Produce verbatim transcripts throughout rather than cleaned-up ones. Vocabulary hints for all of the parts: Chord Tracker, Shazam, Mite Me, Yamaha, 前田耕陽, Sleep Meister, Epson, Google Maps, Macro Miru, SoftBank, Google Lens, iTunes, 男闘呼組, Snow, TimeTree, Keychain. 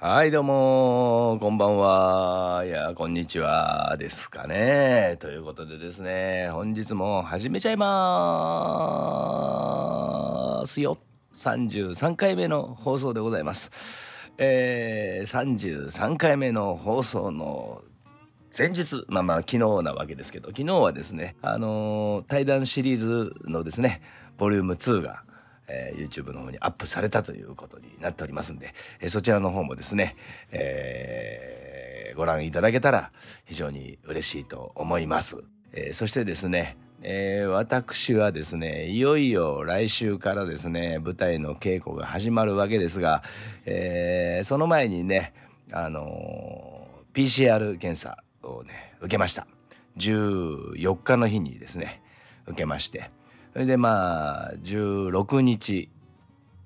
はいどうもこんばんは、いやこんにちはですかね。ということでですね、本日も始めちゃいまーすよ。さんじゅうさんかいめの放送でございます。えー、さんじゅうさんかいめの放送の前日、まあまあ昨日なわけですけど、昨日はですね、あのー、対談シリーズのですねボリュームツーがえー、YouTube の方にアップされたということになっておりますんで、えー、そちらの方もですね、えー、ご覧いただけたら非常に嬉しいと思います。えー、そしてですね、えー、私はですね、いよいよ来週からですね舞台の稽古が始まるわけですが、えー、その前にね、あのー、ピーシーアール 検査をね受けました。じゅうよっかの日にですね受けまして、それでまあじゅうろくにち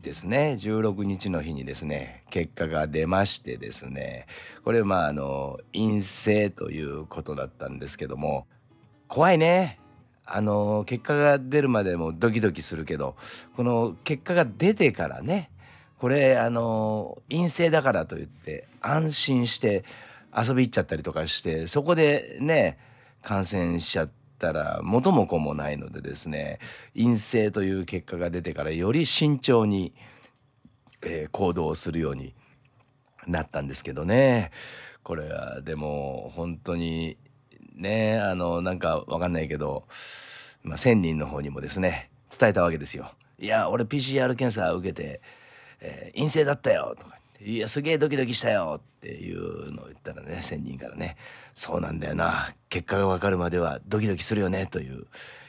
ですね、じゅうろくにちの日にですね結果が出ましてですね、これまああの陰性ということだったんですけども、怖いね。あの結果が出るまでもドキドキするけど、この結果が出てからね、これあの陰性だからといって安心して遊び行っちゃったりとかして、そこでね感染しちゃって。たら元も子もないのでですね、陰性という結果が出てからより慎重に、えー、行動をするようになったんですけどね。これはでも本当にね、あのなんかわかんないけど、まあ、せんにんの方にもですね伝えたわけですよ。いや俺 ピーシーアール 検査受けて、えー、陰性だったよとか、いやすげえドキドキしたよっていうのを言ったらね、せんにんからね、そうなんだよな、結果が分かるまではドキドキするよねという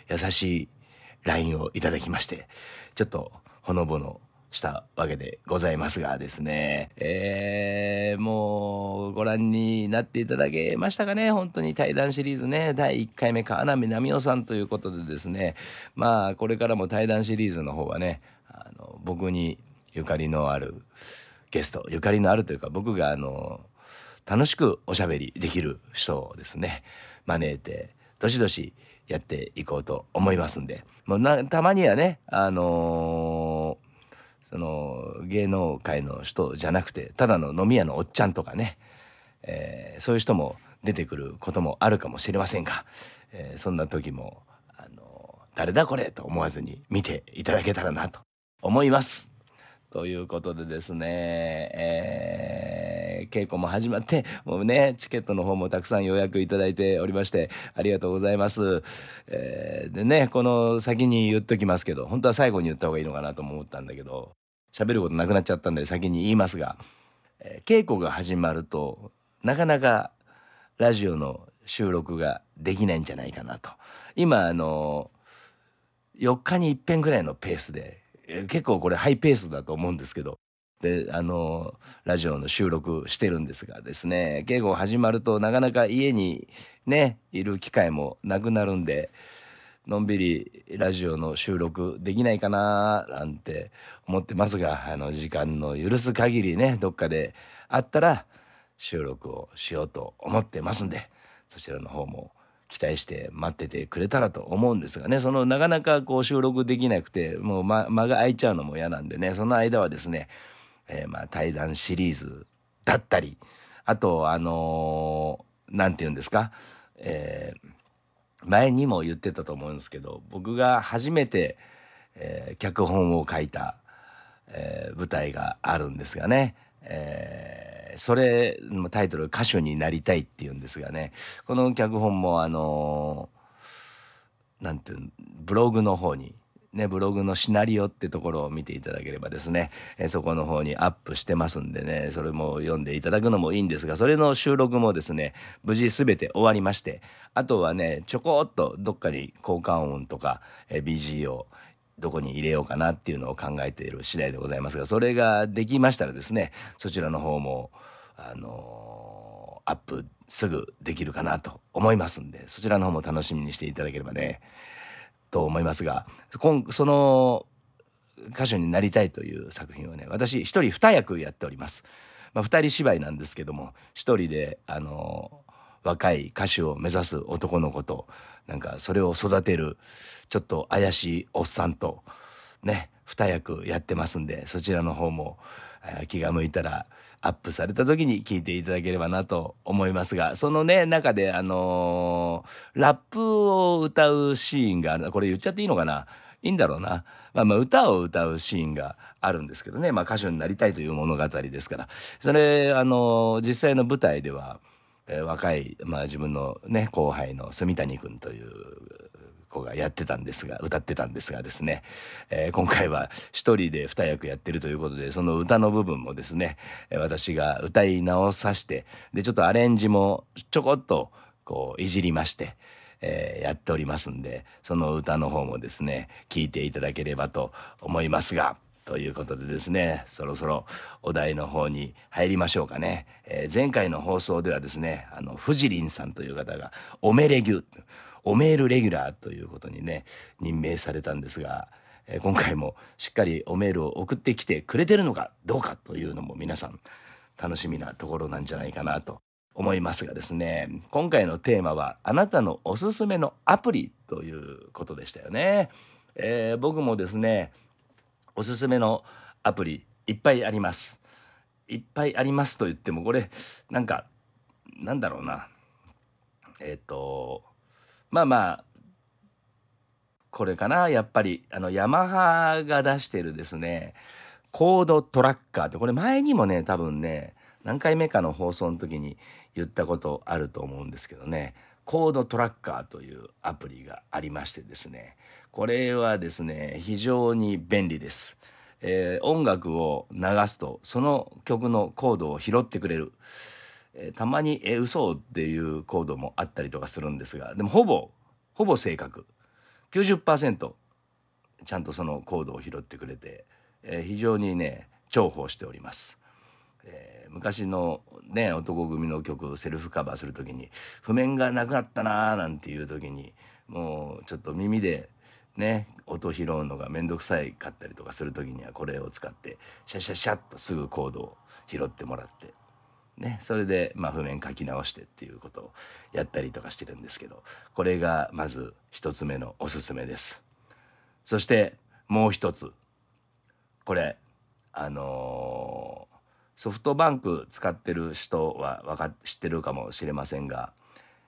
優しい ライン をいただきまして、ちょっとほのぼのしたわけでございますがですね、えー、もうご覧になっていただけましたかね。本当に対談シリーズね、だいいっかいめ川波奈美夫さんということでですね、まあこれからも対談シリーズの方はね、あの僕にゆかりのあるゲスト、ゆかりのあるというか、僕があの楽しくおしゃべりできる人をですね招いてどしどしやっていこうと思いますんで、もうなたまにはね、あのー、その芸能界の人じゃなくてただの飲み屋のおっちゃんとかね、えー、そういう人も出てくることもあるかもしれませんが、えー、そんな時も、あのー、誰だこれと思わずに見ていただけたらなと思います。ということでですね、えー、稽古も始まって、もうね、チケットの方もたくさん予約いただいておりまして、ありがとうございます。えー、でね、この先に言っときますけど、本当は最後に言った方がいいのかなとも思ったんだけど、喋ることなくなっちゃったんで先に言いますが、えー、稽古が始まると、なかなかラジオの収録ができないんじゃないかなと。今、あの、よっかにいっぺんぐらいのペースで、結構これハイペースだと思うんですけど、であのラジオの収録してるんですがですね、稽古始まるとなかなか家にねいる機会もなくなるんで、のんびりラジオの収録できないかななんて思ってますが、あの時間の許す限りね、どっかであったら収録をしようと思ってますんで、そちらの方も期待して待っててくれたらと思うんですがね、そのなかなかこう収録できなくて、もう、ま、間が空いちゃうのも嫌なんでね、その間はですね、えー、まあ対談シリーズだったり、あとあのー、なんて言うんですか、えー、前にも言ってたと思うんですけど、僕が初めて、えー、脚本を書いた、えー、舞台があるんですがね、えーそれのタイトル「歌手になりたい」っていうんですがね、この脚本もあのなんていうブログの方にね、ブログのシナリオってところを見ていただければですね、えそこの方にアップしてますんでね、それも読んでいただくのもいいんですが、それの収録もですね無事全て終わりまして、あとはねちょこっとどっかに効果音とか ビージー をどこに入れようかなっていうのを考えている次第でございますが、それができましたらですね、そちらの方もあのー、アップすぐできるかなと思いますんで、そちらの方も楽しみにしていただければねと思いますが、今その歌手になりたいという作品をね、私一人二役やっております。まあ、ふたり芝居なんですけども、一人であのー若い歌手を目指す男の子と、なんかそれを育てるちょっと怪しいおっさんとね、二役やってますんで、そちらの方も気が向いたらアップされた時に聞いていただければなと思いますが、そのね中であのー、ラップを歌うシーンがある。これ言っちゃっていいのかな、いいんだろうな、まあ、まあ歌を歌うシーンがあるんですけどね、まあ、歌手になりたいという物語ですから、それあのー、実際の舞台では、えー、若い、まあ、自分のね後輩の住谷君という子がやってたんですが歌ってたんですがですね、えー、今回は一人で二役やってるということで、その歌の部分もですね私が歌い直させて、でちょっとアレンジもちょこっとこういじりまして、えー、やっておりますんで、その歌の方もですね聞いていただければと思いますが、ということでですね、そろそろお題の方に入りましょうかね。えー、前回の放送ではですね、あのフジリンさんという方がおめレギュおメールレギュラーということにね任命されたんですが、えー、今回もしっかりおメールを送ってきてくれてるのかどうかというのも皆さん楽しみなところなんじゃないかなと思いますがですね、今回のテーマはあなたのおすすめのアプリということでしたよね。えー、僕もですねおすすめのアプリいっぱいあります。いっぱいありますと言ってもこれなんかなんだろうな、えっとまあまあこれかな、やっぱりあのヤマハが出してるですねコードトラッカーって、これ前にもね多分ね何回目かの放送の時に言ったことあると思うんですけどね、コードトラッカーというアプリがありましてですね、これはですね非常に便利です。えー、音楽を流すとその曲のコードを拾ってくれる。えー、たまに「え嘘」っていうコードもあったりとかするんですが、でもほぼほぼ正確 きゅうじゅっパーセント ちゃんとそのコードを拾ってくれて、えー、非常にね重宝しております。えー、昔のね男組の曲セルフカバーする時に譜面がなくなったなーなんていう時にもうちょっと耳でね音拾うのが面倒くさいかったりとかする時にはこれを使ってシャシャシャッとすぐコードを拾ってもらってね、それでまあ譜面書き直してっていうことをやったりとかしてるんですけど、これがまず一つ目のおすすめです。そしてもう一つ、これあのーソフトバンク使ってる人はわか知ってるかもしれませんが、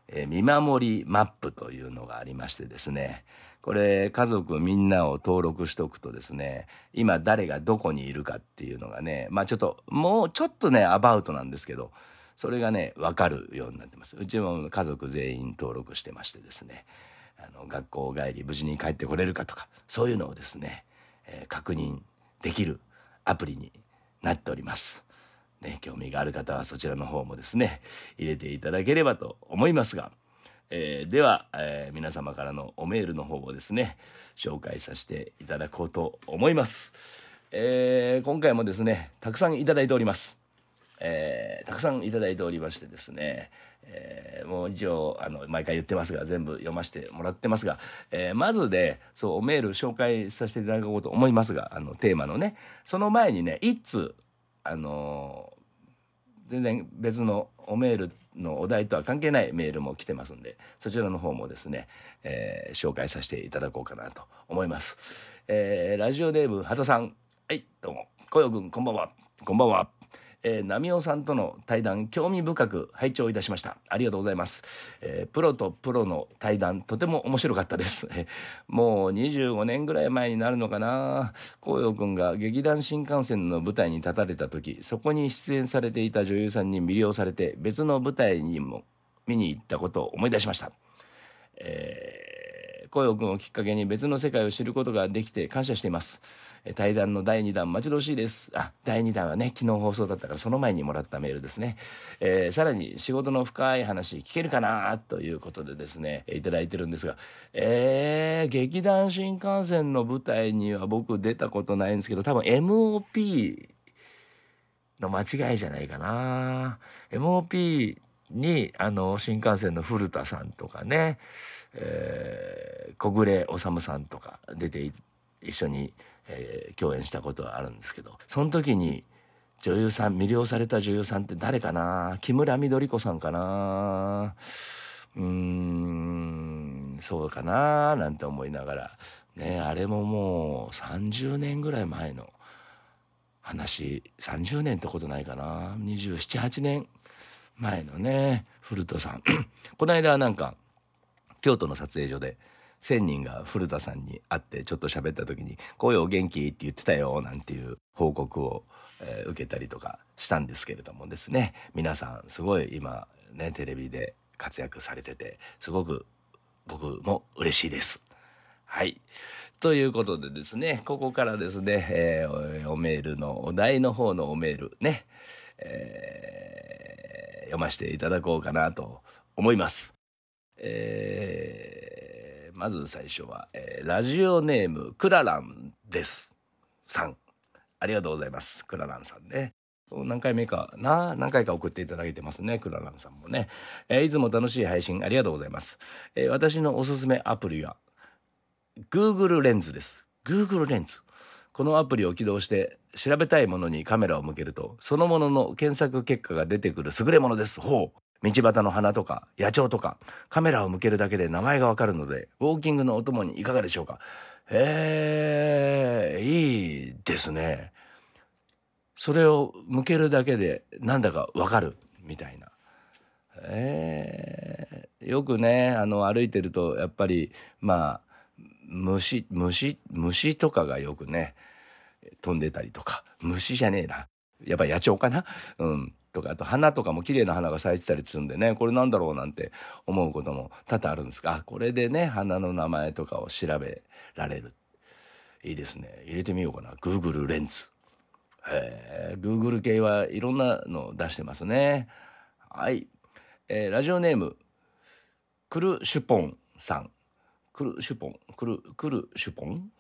えー、見守りマップというのがありましてですね、これ家族みんなを登録しておくとですね今誰がどこにいるかっていうのがね、まあちょっともうちょっとねアバウトなんですけど、それがね分かるようになってます。うちも家族全員登録してましてですね、あの学校帰り無事に帰ってこれるかとかそういうのをですね、えー、確認できるアプリになっております。ね、興味がある方はそちらの方もですね入れていただければと思いますが、えー、では、えー、皆様からのおメールの方をですね紹介させていただこうと思います。えー、今回もですねたくさんいただいております。えー、たくさんいただいておりましてですね、えー、もう一応あの毎回言ってますが全部読ませてもらってますが、えー、まずでそうおメール紹介させていただこうと思いますが、あのテーマのねその前にね一通あのー、全然別のおメールのお題とは関係ないメールも来てますんで、そちらの方もですね、えー、紹介させていただこうかなと思います。えー、ラジオネームはたさん、はいどうも、こよくんこんばんは。こんばんは。えー、なみおさんとの対談興味深く拝聴いたしました。ありがとうございます。えー、プロとプロの対談とても面白かったです。えもうにじゅうごねんぐらい前になるのかな、こうよくんが劇団新幹線の舞台に立たれた時、そこに出演されていた女優さんに魅了されて別の舞台にも見に行ったことを思い出しました。えーこよくんをきっかけに別の世界を知ることができて感謝しています。対談のだいにだん待ち遠しいです。あ、だいにだんはね昨日放送だったからその前にもらったメールですね。えー、さらに仕事の深い話聞けるかなということでですねいただいてるんですが、えー、劇団新幹線の舞台には僕出たことないんですけど、多分 エムオーピー の間違いじゃないかな。 エムオーピー にあの新幹線の古田さんとかね、えー、小暮治さんとか出て一緒に、えー、共演したことはあるんですけど、その時に女優さん魅了された女優さんって誰かな、木村緑子さんかな、うーんそうかななんて思いながらね、あれももうさんじゅうねんぐらい前の話さんじゅうねんってことないかな、にじゅうなな、はちねんまえのね古田さんこの間なんか京都の撮影所でせんにんが古田さんに会ってちょっと喋った時に「こうよお元気」って言ってたよなんていう報告を、えー、受けたりとかしたんですけれどもですね、皆さんすごい今ねテレビで活躍されててすごく僕も嬉しいです。はい。ということでですね、ここからですね、えー、おメールのお題の方のおメールね、えー、読ませていただこうかなと思います。えー、まず最初は、えー、ラジオネームクラランです。さん、ありがとうございます。クラランさんね。何回目かな何回か送っていただいてますね、クラランさんもね、えー、いつも楽しい配信ありがとうございます、えー、私のおすすめアプリは Google レンズです。 Google レンズ、このアプリを起動して調べたいものにカメラを向けるとそのものの検索結果が出てくる優れものです。ほう、道端の花とか野鳥とかカメラを向けるだけで名前がわかるのでウォーキングのお供にいかがでしょうか。へえ、いいですね。それを向けるだけでなんだかわかるみたいな、えー、よくねあの歩いてるとやっぱりまあ虫虫虫とかがよくね飛んでたりとか、虫じゃねえなやっぱ野鳥かな、うん、とかあと花とかも綺麗な花が咲いてたりするんでね、これなんだろうなんて思うことも多々あるんですが、これでね花の名前とかを調べられる、いいですね。入れてみようかな、 Google レンズ。えー、Google 系はいろんなの出してますね。はい、えー、ラジオネームクルシュポンさん、クルシュポンクルクルシュポン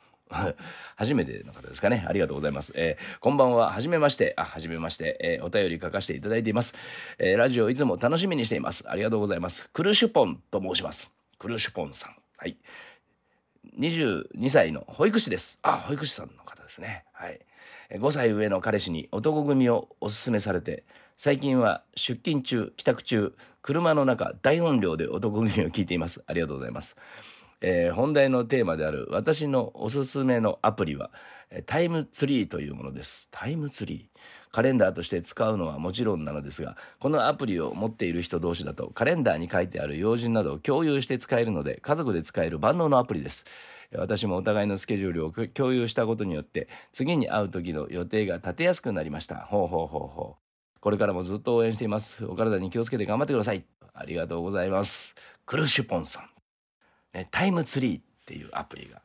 初めての方ですかね、ありがとうございます、えー、こんばんは、はじめまして、あ、はじめまして、えー、お便り書かせていただいています、えー、ラジオいつも楽しみにしています、ありがとうございます。クルシュポンと申します。クルシュポンさん、はい、にじゅうにさいの保育士です。あ、保育士さんの方ですね。はい、ごさい上の彼氏に男組をおすすめされて、最近は出勤中帰宅中車の中大音量で男組を聞いています。ありがとうございます、えー、本題のテーマである私のおすすめのアプリはタイムツリーというものです。タイムツリー、カレンダーとして使うのはもちろんなのですが、このアプリを持っている人同士だとカレンダーに書いてある用事などを共有して使えるので家族で使える万能のアプリです。私もお互いのスケジュールを共有したことによって次に会う時の予定が立てやすくなりました。ほうほうほうほう、これからもずっと応援しています。お体に気をつけて頑張ってください。ありがとうございます。クルシュポンさん、ね、タイムツリーっていうアプリが、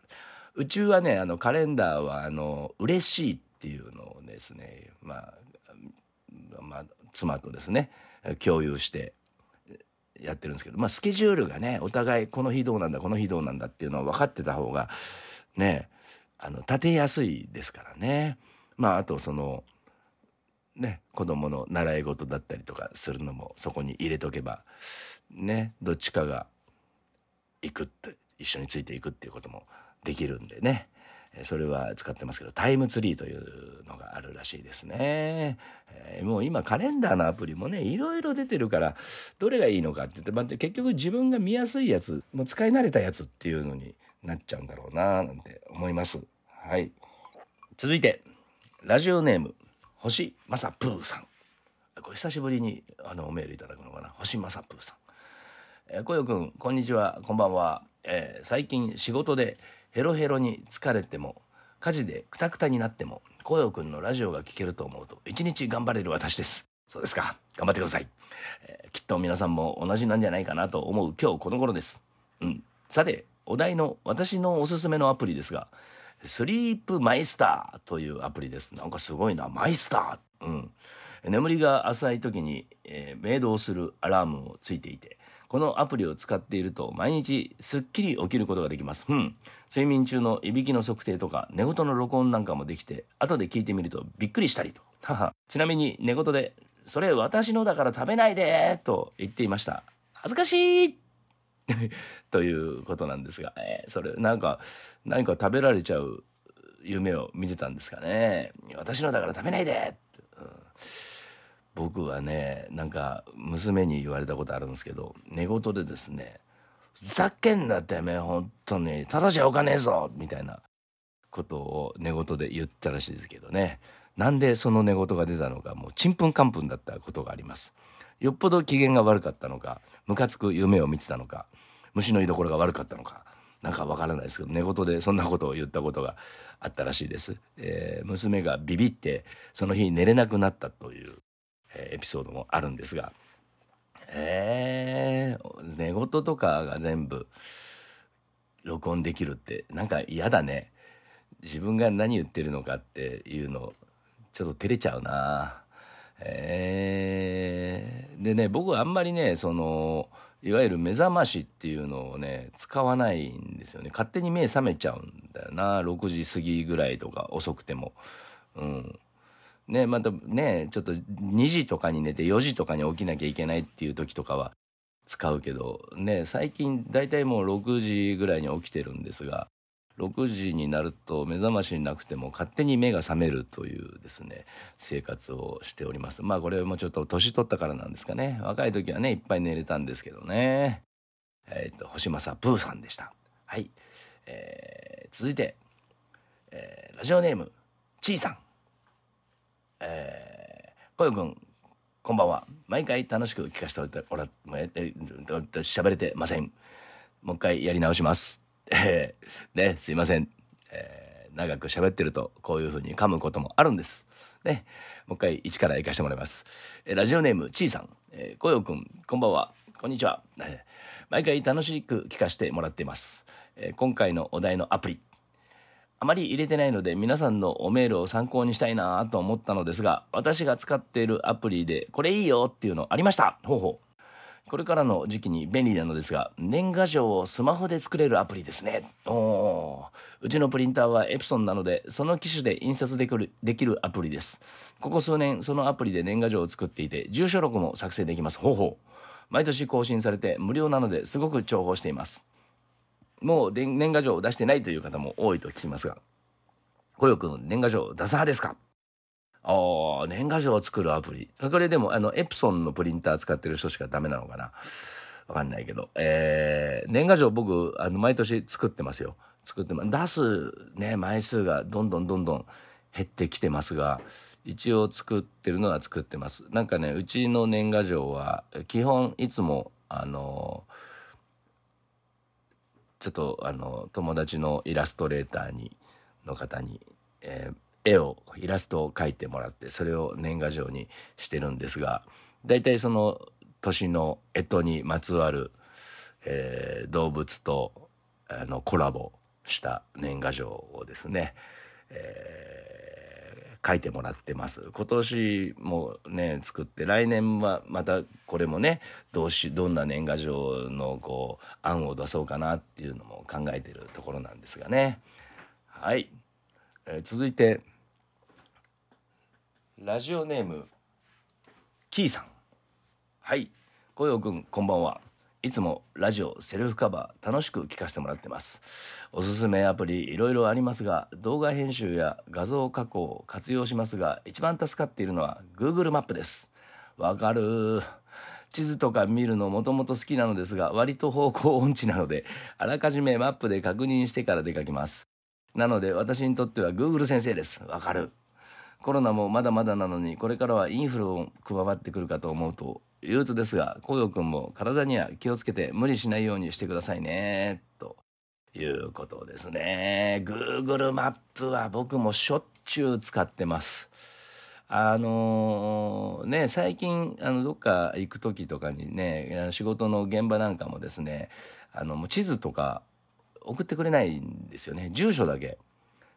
宇宙はねあのカレンダーはあの嬉しいっていうのをですね、まあ、まあ妻とですね共有してやってるんですけど、まあスケジュールがねお互いこの日どうなんだこの日どうなんだっていうのを分かってた方がねあの立てやすいですからね。まああとそのね子供の習い事だったりとかするのもそこに入れとけばね、どっちかが行くって一緒についていくっていうこともできるんでね、それは使ってますけど、タイムツリーというのがあるらしいですね、えー、もう今カレンダーのアプリもねいろいろ出てるからどれがいいのかって言って、まあ、結局自分が見やすいやつもう使い慣れたやつっていうのになっちゃうんだろうななんて思います。はい、続いてラジオネーム星まさぷーさん、これ久しぶりにあのおメールいただくのかな、星まさぷーさん、えー、こよくんこんにちは、こんばんは、えー、最近仕事でヘロヘロに疲れても家事でクタクタになってもこよくんのラジオが聞けると思うと一日頑張れる私です。そうですか、頑張ってください、えー、きっと皆さんも同じなんじゃないかなと思う今日この頃です、うん、さてお題の私のおすすめのアプリですが、スリープマイスターというアプリです。なんかすごいな、マイスター、うん、眠りが浅い時に、えー、鳴動するアラームをついていてこのアプリを使っていると毎日すっきり起きることができます、うん、睡眠中のいびきの測定とか寝言の録音なんかもできて後で聞いてみるとびっくりしたりとちなみに寝言でそれ私のだから食べないでと言っていました。恥ずかしいということなんですが、えー、それなんか何か食べられちゃう夢を見てたんですかね。私のだから食べないで、うん、僕はねなんか娘に言われたことあるんですけど、寝言でですね「ふざけんなてめえ本当にただじゃおかねえぞ」みたいなことを寝言で言ったらしいですけどね、なんでその寝言が出たのか、もうちんぷんかんぷんだったことがあります。よっぽど機嫌が悪かったのか、ムカつく夢を見てたのか、虫の居所が悪かったのか、なんかわからないですけど、寝言でそんなことを言ったことがあったらしいです。えー、娘がビビってその日寝れなくなったという、えー、エピソードもあるんですが、えー、寝言とかが全部録音できるってなんか嫌だね。自分が何言ってるのかっていうのちょっと照れちゃうな。えー、でね、僕はあんまりね、そのいわゆる目覚ましっていうのをね使わないんですよね。勝手に目覚めちゃうんだよな、ろくじ過ぎぐらいとか、遅くても。うんね、またねちょっとにじとかに寝てよじとかに起きなきゃいけないっていう時とかは使うけどね、最近だいたいもうろくじぐらいに起きてるんですが、ろくじになると目覚ましなくても勝手に目が覚めるというですね生活をしております。まあこれもちょっと年取ったからなんですかね。若い時はねいっぱい寝れたんですけどね。えー、っと星正プーさんでした。はい、えー、続いて、えー、ラジオネームちいさん。えー、こよくんこんばんは。毎回楽しく聞かせておら喋れてません。もう一回やり直します。えー、ね、すいません、えー、長く喋ってるとこういう風に噛むこともあるんです、ね、もう一回一から行かしてもらいます。えー、ラジオネームちいさん。えー、こよくんこんばんは。こんにちは。えー、毎回楽しく聞かせてもらっています。えー、今回のお題のアプリあまり入れてないので、皆さんのおメールを参考にしたいなと思ったのですが、私が使っているアプリでこれいいよっていうのありました。ほうほう。これからの時期に便利なのですが、年賀状をスマホで作れるアプリですね。おうちのプリンターはエプソンなので、その機種で印刷できる、できるアプリです。ここ数年そのアプリで年賀状を作っていて、住所録も作成できます。ほうほう。毎年更新されて無料なのですごく重宝しています。もう年賀状を出してないという方も多いと聞きますが、こよくん年賀状を出す派ですか？ああ、年賀状を作るアプリ。これでもあのエプソンのプリンター使ってる人しかダメなのかな、わかんないけど、えー、年賀状僕あの毎年作ってますよ。作ってます。出すね枚数がどんどんどんどん減ってきてますが、一応作ってるのは作ってます。なんかね、うちの年賀状は基本いつもあのちょっとあの友達のイラストレーターにの方に、えー絵をイラストを描いてもらって、それを年賀状にしてるんですが、だいたいその年の干支にまつわる、えー、動物とあのコラボした年賀状をですね、えー、描いてもらってます。今年もね作って、来年はまたこれもねどうしどんな年賀状のこう案を出そうかなっていうのも考えてるところなんですがね。はい、えー、続いてラジオネームキーさん。はい、こよくんこんばんは。いつもラジオセルフカバー楽しく聞かせてもらってます。おすすめアプリいろいろありますが、動画編集や画像加工を活用しますが、一番助かっているのは Google マップです。わかる。地図とか見るのもともと好きなのですが、割と方向音痴なので、あらかじめマップで確認してから出かけます。なので私にとっては Google 先生です。わかる。コロナもまだまだなのに、これからはインフルも加わってくるかと思うと憂鬱ですが、こよくんも体には気をつけて無理しないようにしてくださいねということですね。 Google マップは僕もしょっちゅう使ってます。あのー、ね最近あのどっか行く時とかにね、仕事の現場なんかもですね、あのもう地図とか送ってくれないんですよね。住所だけ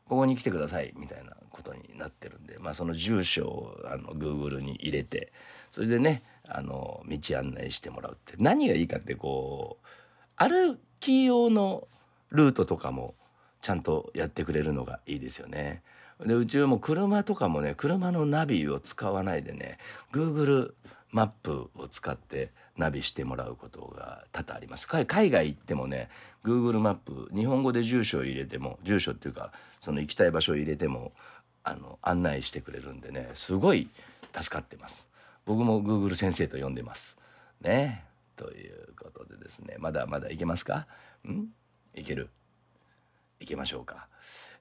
ここに来てくださいみたいなことになってるんで、まあ、その住所をあの Google に入れて、それでねあの道案内してもらうって、何がいいかって、こう歩き用のルートとかもちゃんとやってくれるのがいいですよね。でうちはもう車とかもね、車のナビを使わないでね Google マップを使ってナビしてもらうことが多々あります。海外行ってもね Google マップ日本語で住所を入れても、住所っていうかその行きたい場所を入れてもあの案内してくれるんでね、すごい助かってます。僕も Google 先生と呼んでますね。ということでですね、まだまだいけますか？ん？いける？いきましょうか。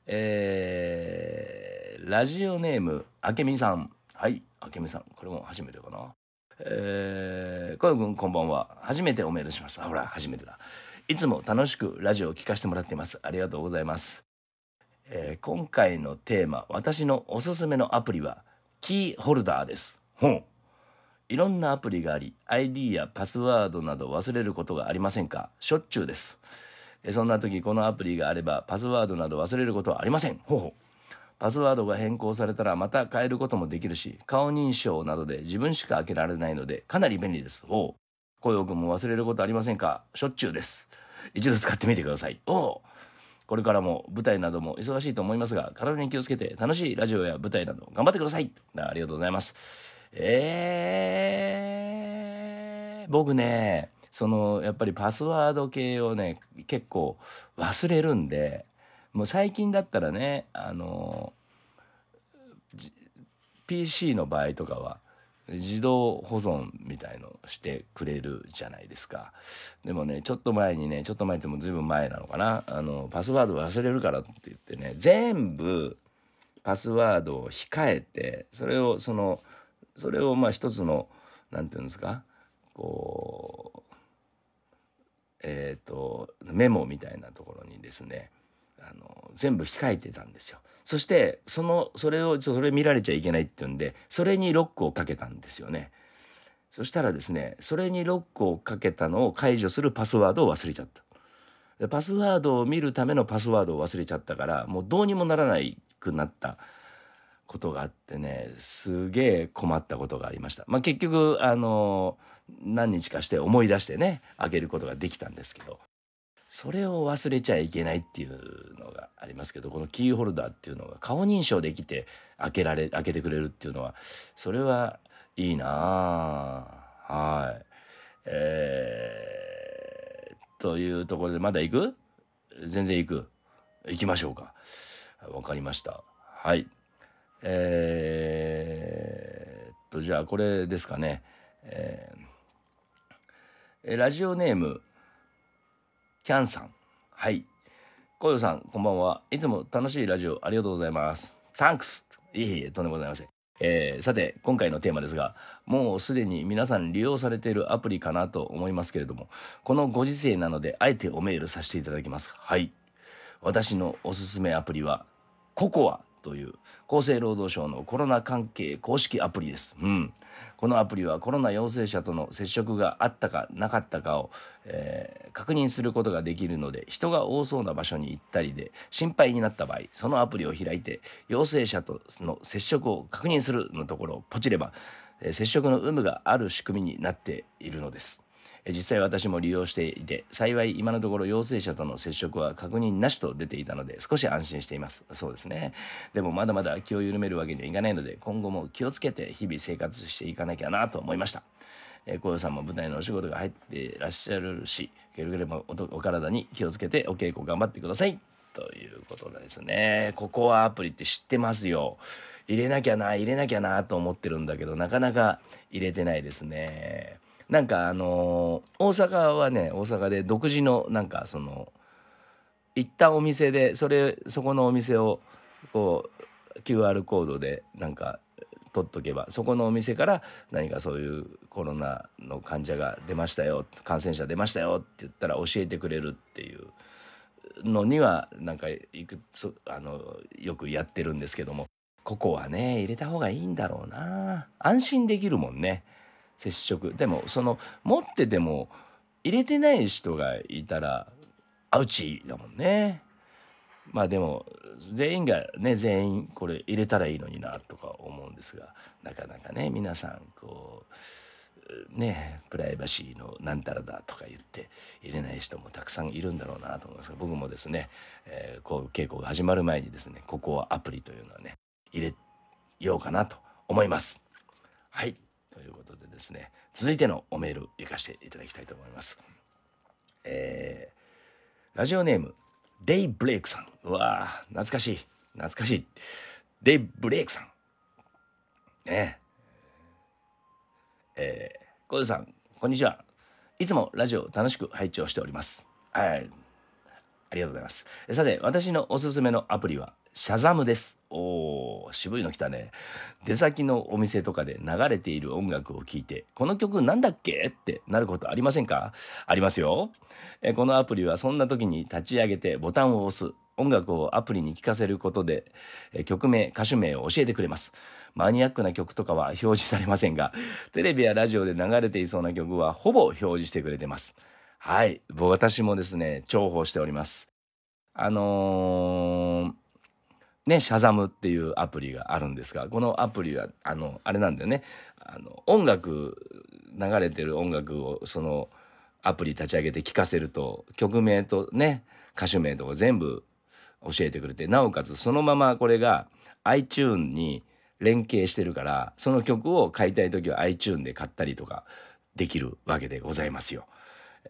えー、ラジオネームあけみさん。はい、あけみさん、これも初めてかな。えー、こよくんこんばんは。初めておメールします。あ、ほら初めてだ。いつも楽しくラジオを聞かせてもらっています。ありがとうございます。えー、今回のテーマ、私のおすすめのアプリはキーホルダーです。ほんいろんなアプリがあり、 アイディー やパスワードなど忘れることがありませんか？しょっちゅうです。そんな時、このアプリがあればパスワードなど忘れることはありません。ほうほう。パスワードが変更されたらまた変えることもできるし、顔認証などで自分しか開けられないのでかなり便利です。ほう。こよくんも忘れることありませんか？しょっちゅうです。一度使ってみてください。おう。これからも舞台なども忙しいと思いますが、体に気をつけて楽しいラジオや舞台など頑張ってください。ありがとうございます。えー、僕ね、そのやっぱりパスワード系をね結構忘れるんで、もう最近だったらね、あの ピーシー の場合とかは自動保存みたいのしてくれるじゃないですか。でもね、ちょっと前にね、ちょっと前ってもずいぶん前なのかな、あのパスワード忘れるからって言ってね、全部パスワードを控えて、それをそのそれをまあ一つのなんていうんですか、こうえーとメモみたいなところにですね、あの全部控えてたんですよ。そしてそのそれをそれ見られちゃいけないっていうんで、それにロックをかけたんですよね。そしたらですね、それにロックをかけたのを解除するパスワードを忘れちゃった。でパスワードを見るためのパスワードを忘れちゃったから、もうどうにもならないくなったことがあってね、すげえ困ったことがありました。まあ、結局あの何日かして思い出してね開けることができたんですけど、それを忘れちゃいけないっていうのがありますけど、このキーホルダーっていうのが顔認証できて開けられ開けてくれるっていうのは、それはいいなあ。はい。えー、というところで、まだ行く？全然行く。行きましょうか。わかりました。はい。えー、っとじゃあこれですかね。えー、ラジオネームキャンさん。はい。こよさんこんばんは。いつも楽しいラジオありがとうございます。サンクス。いえいえ、とんでもございません。えー、さて今回のテーマですが、もうすでに皆さん利用されているアプリかなと思いますけれども、このご時世なのであえておメールさせていただきます。はい。私のおすすめアプリはココアという厚生労働省のコロナ関係公式アプリです。うん、このアプリはコロナ陽性者との接触があったかなかったかを、えー、確認することができるので、人が多そうな場所に行ったりで心配になった場合、そのアプリを開いて陽性者との接触を確認するのところをポチれば、えー、接触の有無がある仕組みになっているのです。実際私も利用していて、幸い今のところ陽性者との接触は確認なしと出ていたので少し安心しています。そうですね。でもまだまだ気を緩めるわけにはいかないので、今後も気をつけて日々生活していかなきゃなと思いました。えー、こよさんも舞台のお仕事が入ってらっしゃるし、くれぐれも お, お体に気をつけてお稽古頑張ってくださいということですね。ここはアプリって知ってますよ。入れなきゃな入れなきゃなと思ってるんだけど、なかなか入れてないですね。なんかあのー、大阪はね、大阪で独自のなんかその行ったお店でそれそこのお店をこう キューアール コードでなんか取っとけば、そこのお店から何かそういうコロナの患者が出ましたよ、感染者出ましたよって言ったら教えてくれるっていうのにはなんかいくつあのよくやってるんですけども、ここはね入れた方がいいんだろうな。安心できるもんね。接触でもその持ってても入れてない人がいたらアウチだもんね。まあでも全員がね全員これ入れたらいいのになとか思うんですが、なかなかね皆さんこうねプライバシーのなんたらだとか言って入れない人もたくさんいるんだろうなと思いますが、僕もですね、えー、こう稽古が始まる前にですね、ここはアプリというのはね入れようかなと思います。はい。ということでですね、続いてのおメール行かせていただきたいと思います。えー、ラジオネームデイブレイクさん。うわー懐かしい懐かしいデイブレイクさんねえ。えー、こよさんこんにちは。いつもラジオ楽しく拝聴しております。はい、ありがとうございます。さて、私のおすすめのアプリは、シャザムです。おー、渋いの来たね。出先のお店とかで流れている音楽を聴いて、この曲なんだっけってなることありませんか？ありますよ。え、このアプリはそんな時に立ち上げてボタンを押す。音楽をアプリに聞かせることで曲名、歌手名を教えてくれます。マニアックな曲とかは表示されませんが、テレビやラジオで流れていそうな曲はほぼ表示してくれてます。はい、私もですね、重宝しております。あのー、ね、シャザムっていうアプリがあるんですが、このアプリはあのあれなんだよね、あの音楽流れてる音楽をそのアプリ立ち上げて聞かせると、曲名とね、歌手名とか全部教えてくれて、なおかつそのままこれが iTunes に連携してるから、その曲を買いたい時は iTunes で買ったりとかできるわけでございますよ。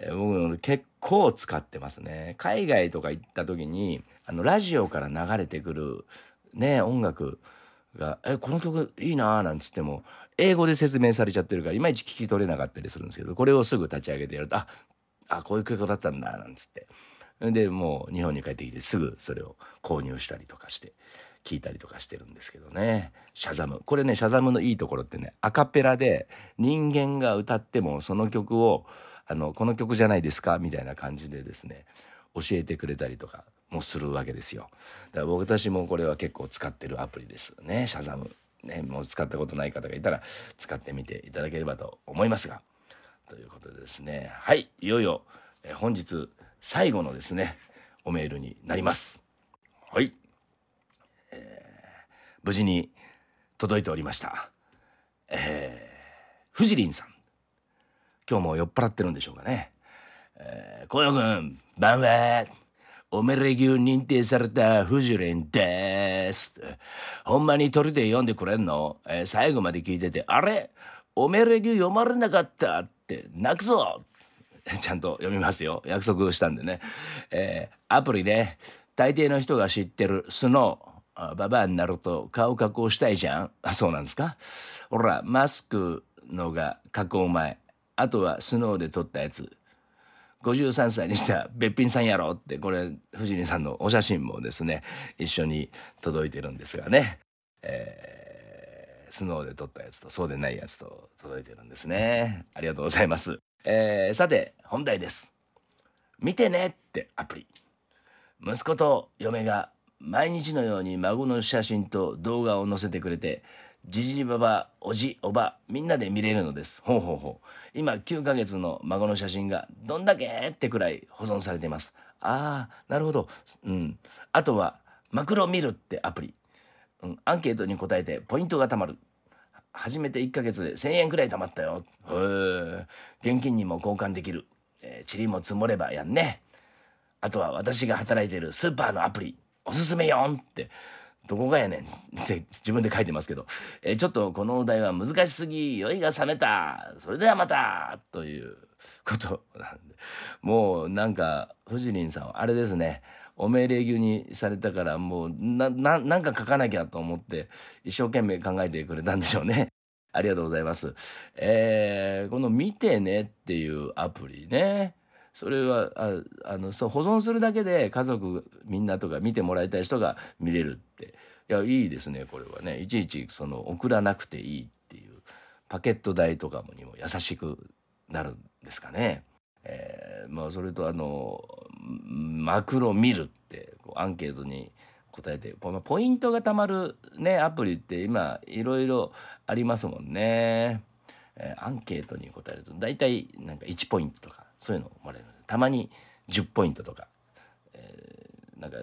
えー、僕結構使ってますね。海外とか行った時にあのラジオから流れてくる、ね、音楽が「えこの曲いいな」なんつっても英語で説明されちゃってるからいまいち聞き取れなかったりするんですけど、これをすぐ立ち上げてやると「ああこういう曲だったんだ」なんつって。でもう日本に帰ってきてすぐそれを購入したりとかして聞いたりとかしてるんですけどね。シャザム、これね、シャザムのいいところってね、アカペラで人間が歌ってもその曲をあのこの曲じゃないですかみたいな感じでですね、教えてくれたりとかもするわけですよ。だから僕たちもこれは結構使ってるアプリですね、シャザムね。もう使ったことない方がいたら使ってみていただければと思いますが、ということでですね、はい、いよいよえ本日最後のですね、おメールになります。はい、えー、無事に届いておりました。えー、フジリンさん、今日も酔っ払ってるんでしょうかね。えー、コヨ君、晩はおめれぎゅう認定されたフジリンです。ほんまに取りで読んでくれんの？えー、最後まで聞いてて、あれ、おめれぎゅう読まれなかったって泣くぞ。ちゃんと読みますよ。約束したんでね。えー、アプリね、大抵の人が知ってるスノー、ババアになると顔加工したいじゃん。あ、そうなんですか。ほら、マスクのが加工前。あとはスノーで撮ったやつ。ごじゅうさんさいにしたべっぴんさんやろって、これ、藤井さんのお写真もですね、一緒に届いてるんですがね。えースノーで撮ったやつとそうでないやつと届いてるんですね。ありがとうございます。えー、さて本題です。見てねってアプリ、息子と嫁が毎日のように孫の写真と動画を載せてくれて、じじばばおじおばみんなで見れるのです。ほうほうほう。今きゅうかげつの孫の写真がどんだけってくらい保存されています。あーなるほど。うん、あとはマクロ見るってアプリ、アンケートに答えてポイントが貯まる。初めていっかげつでせんえんくらい貯まったよ。へえ。現金にも交換できる。チリも積もればやんね。あとは私が働いているスーパーのアプリおすすめよんってどこがやねんって自分で書いてますけど、えちょっとこのお題は難しすぎ、酔いが覚めた、それではまたということなんで、もうなんか藤林さんはあれですね、お命令牛にされたからもう な, な, なんか書かなきゃと思って一生懸命考えてくれたんでしょうね。ありがとうございます。えー、この「見てね」っていうアプリね、それはああのそう保存するだけで家族みんなとか見てもらいたい人が見れるって、いやいいですね。これはね、いちいちその送らなくていいっていう、パケット代とかにも優しくなるんですかね。えーまあ、それとあのマクロ見るってこうアンケートに答えてポイントがたまる、ね、アプリって今いろいろありますもんね。えー、アンケートに答えると大体なんかいちポイントとかそういうのもらえるので、たまにじゅっポイントとか、えー、なんか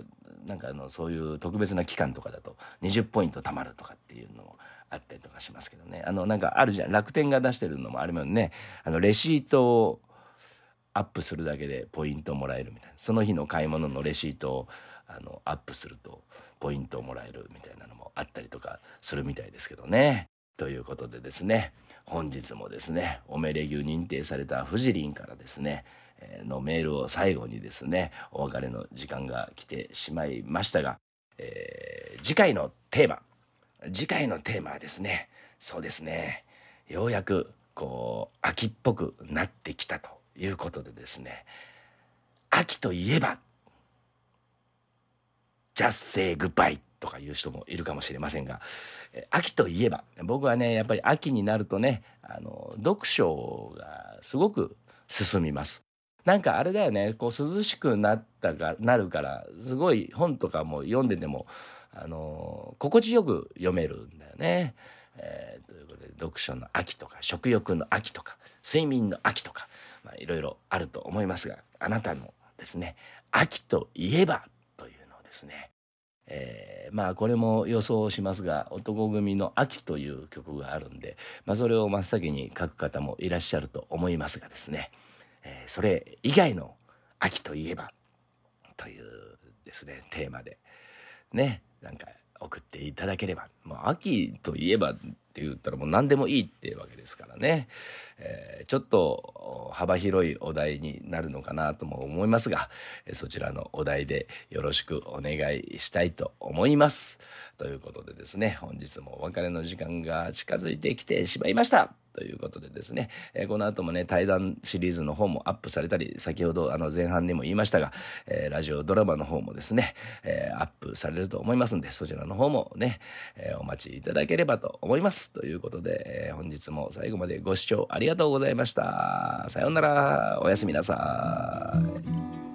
なんかあのそういう特別な期間とかだとにじゅっポイントたまるとかっていうのもあったりとかしますけどね。あのなんかあるじゃん、楽天が出してるのもあれもね、あのレシートをアップするだけでポイントもらえるみたいな、その日の買い物のレシートをあのアップするとポイントをもらえるみたいなのもあったりとかするみたいですけどね。ということでですね、本日もですねおめれ牛認定されたフジリンからですね、えー、のメールを最後にですねお別れの時間が来てしまいましたが、えー、次回のテーマ次回のテーマはですね、そうですね、ようやくこう秋っぽくなってきたということでですね、秋といえばジャスセイグッバイとかいう人もいるかもしれませんが、秋といえば僕はねやっぱり秋になるとねあの読書がすごく進みます。なんかあれだよね、こう涼しくなったがなるからすごい本とかも読んでてもあの心地よく読めるんだよね。えー、ということで読書の秋とか食欲の秋とか睡眠の秋とか、まあ、いろいろあると思いますが、あなたのですね秋といえばというのをですね、えー、まあこれも予想しますが男闘呼組の秋という曲があるんで、まあ、それを真っ先に書く方もいらっしゃると思いますがですね、えー、それ以外の秋といえばというですねテーマでねなんか送っていただければ、もう秋といえばって言ったらもう何でもいいっていうわけですからね、えー、ちょっと幅広いお題になるのかなとも思いますが、そちらのお題でよろしくお願いしたいと思います。ということでですね本日もお別れの時間が近づいてきてしまいましたということでですね、えー、この後もね対談シリーズの方もアップされたり、先ほどあの前半でも言いましたが、えー、ラジオドラマの方もですね、えー、アップされると思いますんで、そちらの方もね、えー、お待ちいただければと思います。ということで、えー、本日も最後までご視聴ありがとうございました。さようなら、おやすみなさい。